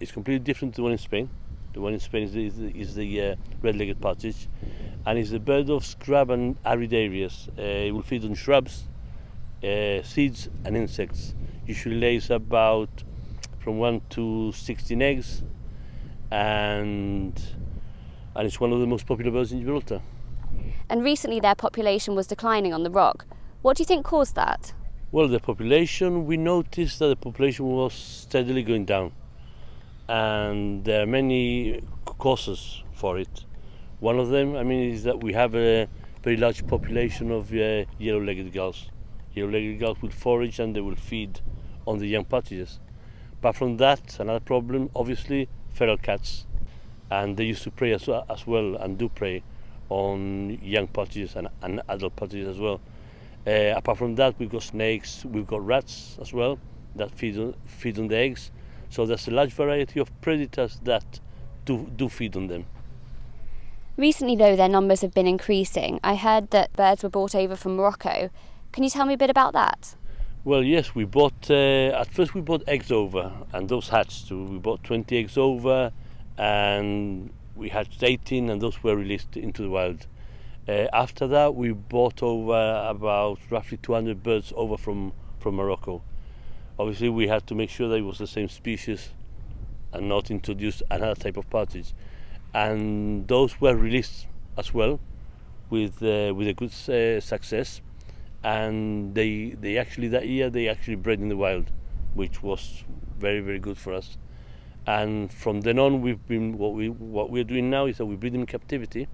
It's completely different to the one in Spain. The one in Spain is the red-legged partridge, and it's a bird of scrub and arid areas. It will feed on shrubs, seeds and insects. Usually lays about from 1 to 16 eggs, and it's one of the most popular birds in Gibraltar. And recently their population was declining on the Rock. What do you think caused that? Well, the population, we noticed that the population was steadily going down, and there are many causes for it. One of them, is that we have a very large population of yellow-legged gulls. Yellow-legged gulls will forage and they will feed on the young partridges. Apart from that, another problem, obviously, feral cats. And they used to prey as well, and do prey on young partridges and adult partridges as well. Apart from that, we've got snakes, we've got rats as well that feed on the eggs. So there's a large variety of predators that do feed on them. Recently though, their numbers have been increasing. I heard that birds were brought over from Morocco. Can you tell me a bit about that? Well, yes, we bought, at first we bought eggs over, and those hatched too. We bought 20 eggs over, and we hatched 18, and those were released into the wild. After that, we bought over about roughly 200 birds over from Morocco. Obviously, we had to make sure that it was the same species and not introduce another type of partridge. And those were released as well with a good success. And they actually, that year, they actually bred in the wild, which was very, very good for us. And from then on, we've been, what we're doing now is that we breed them in captivity.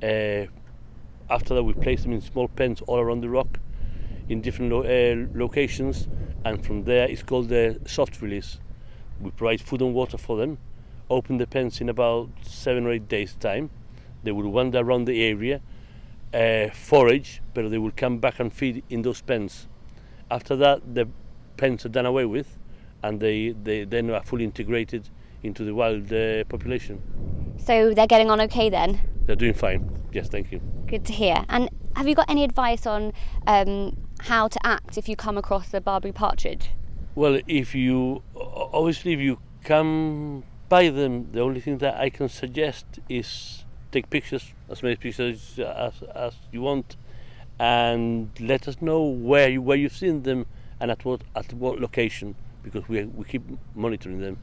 After that, we place them in small pens all around the Rock, in different locations, and from there it's called the soft release. We provide food and water for them, open the pens in about 7 or 8 days' time. They will wander around the area, forage, but they will come back and feed in those pens. After that, the pens are done away with, and they then are fully integrated into the wild population. So they're getting on okay then? They're doing fine, yes, thank you. Good to hear. And have you got any advice on how to act if you come across the Barbary partridge? Well, if you come by them, the only thing that I can suggest is take pictures, as many pictures as you want, and let us know where you've seen them and at what location, because we keep monitoring them.